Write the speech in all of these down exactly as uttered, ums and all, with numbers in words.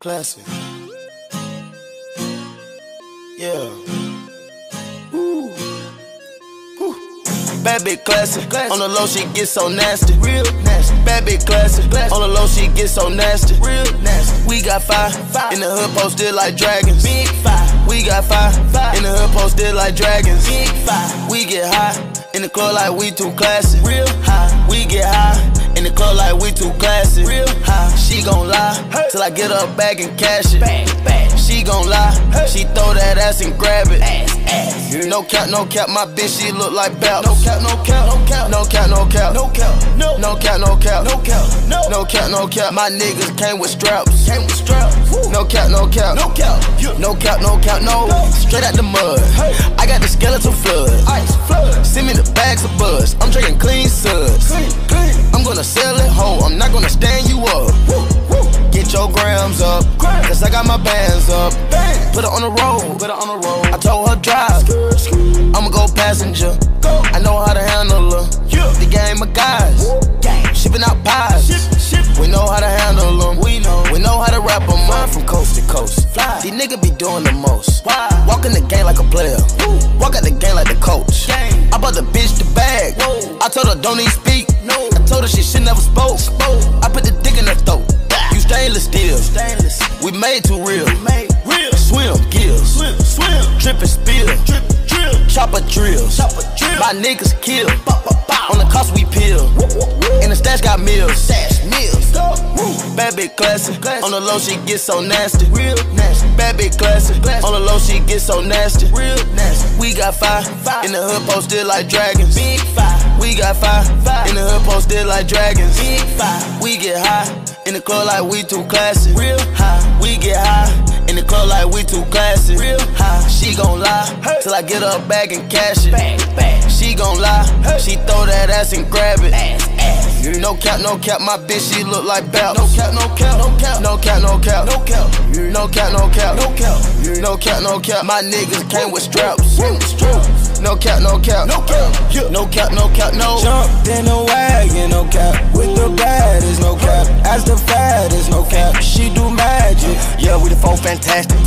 Classic. Yeah. Ooh. Ooh. Bad bitch classic. Classic. On the low she gets so nasty. Real nasty. Bad bitch classic. Classic. On the low she gets so nasty. Real nasty. We got five. Five. In the hood posted like dragons. Big five. We got five. Five. In the hood posted like dragons. Big five. We get high. In the club like we too classic. Real high. We get high. In the club like we too classy. Real high. She gon' lie hey. Till I get her bag and cash it. Bang, bang. She gon' lie hey. She throw that ass and grab it. Ass, ass. Yeah. No cap, no cap. My bitch, she look like Bounce. No cap, no cap, no cap. No cap, no cap. No cap, no, no cap, no cap. No cap, no. No cap, no cap. My niggas came with straps. Came with straps. Woo. No cap, no cap. No cap, yeah. No cap, no cap. No. No. Straight out the mud. Hey. I got the skeletal flood. Ice flood. Send me the bags of buzz. I'm drinking clean suds. Clean, clean. I'm gonna sell it home, I'm not gonna stand you up. Woo, woo. Get your grams up, Gram. Cause I got my bands up. Band. Put it on the road, put it on the road. I told her drive, skr, skr. I'ma go passenger. Go. I know how to handle her. Yeah. The game of guys, shipping out pies. Ship, ship. We know how to handle them. We know, we know how to wrap them Fly. Up from coast to coast. Fly. These niggas be doing the most. Why? Walk in the game like a player. Woo. Walk out the game like the coach. Game. I bought the bitch the bag. Whoa. I told her don't even speak. No. I told her she should never spoke. spoke. I put the dick in her throat. Yeah. You stainless steel. Stainless. We made too real. We made real. Swim gills. Swim. Swim. Drip and spill. Drip. Drill. Chopper drills. Chopper drill. My niggas kill. Bop, bop, bop. On the cost we peel. Woo, woo, woo. And the stash got meals. Stash meals. Go. Woo. Bad bitch classic. Classic. On the low she gets so nasty. Real nasty. Bad bitch classic. Classic. On the low she gets so nasty. Real nasty. We got five. Five. In the hood posted like dragons. Big five. We got five, five. In the hood posted like dragons. Big five. We get high. In the club like we too classy. Real high. We get high. In the club like we too classy. Real high. She gon' lie hey. Till I get her bag and cash it. Bang, bang. She gon' lie hey. She throw that ass and grab it. Ass, ass. Yeah. No cap, no cap. My bitch, she look like Bounce. No cap, no cap, no cap. No cap, no cap. No cap, yeah. No cap, no cap. No cap, yeah. No cap, no cap. My niggas came with straps. Came with straps. No cap, no cap, no cap, yeah. No cap, no cap, no. Jumped in the wagon, no cap. With the bad is no cap. As the fad is no cap. She do magic. Yeah, we the four fantastic.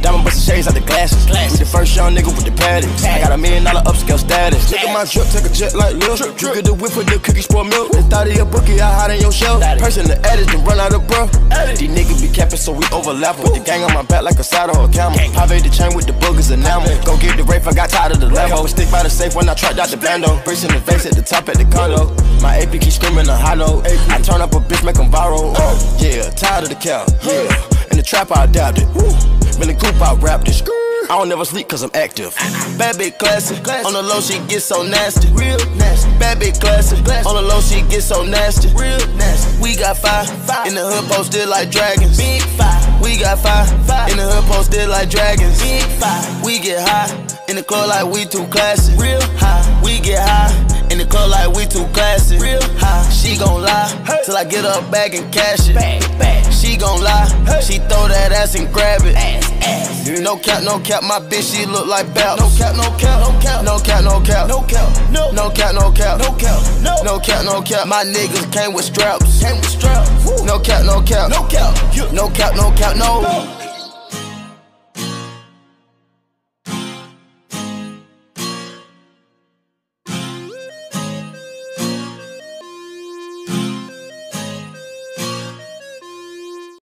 Diamond bustin' shades out the glasses. We the first young nigga with the paddocks. I got a million dollar upscale status. Look at my drip, take a jet like Lil. You get the whip with the cookie sport milk. They thought he a bookie, I hide in your shell. Person the edit, then run out of breath. These niggas be capping, so we overlap. With the gang on my back like a side or a camel. Pave the chain with the boogers and enamel. Go get the rape, I got tired of the level. Stick by the safe when I tried out the bando. Bracing the face at the top at the condo. My A P keep screaming a hollow. I turn up a bitch, make them viral. Oh, yeah, tired of the cow. Yeah, in the trap I adapted. Been in the coupe I rapped it. I don't never sleep cause I'm active. Bad bitch classic. Classic. On the low she gets so nasty. Real nasty. Bad bitch classic. Classic. On the low she gets so nasty. Real nasty. We got five. Five. In the hood posted like dragons. Big five. We got five. Five. In the hood posted like dragons. Big five. We get high. In the club like we too classy. Real high. We get high. In the club like we too classy. Real high. She gon' lie hey. Till I get her bag and cash it. Bang, bang. She gon' lie hey. She throw that ass and grab it. Ass, ass. Yeah. No cap, no cap. My bitch, she look like Bounce. No cap, no cap, no cap. No cap, no cap. No cap, no. No cap, no cap. No cap, no. No cap, no cap. My niggas came with straps. Came with straps. Woo. No cap, no cap. No cap. Yeah. No cap, no cap. No. No.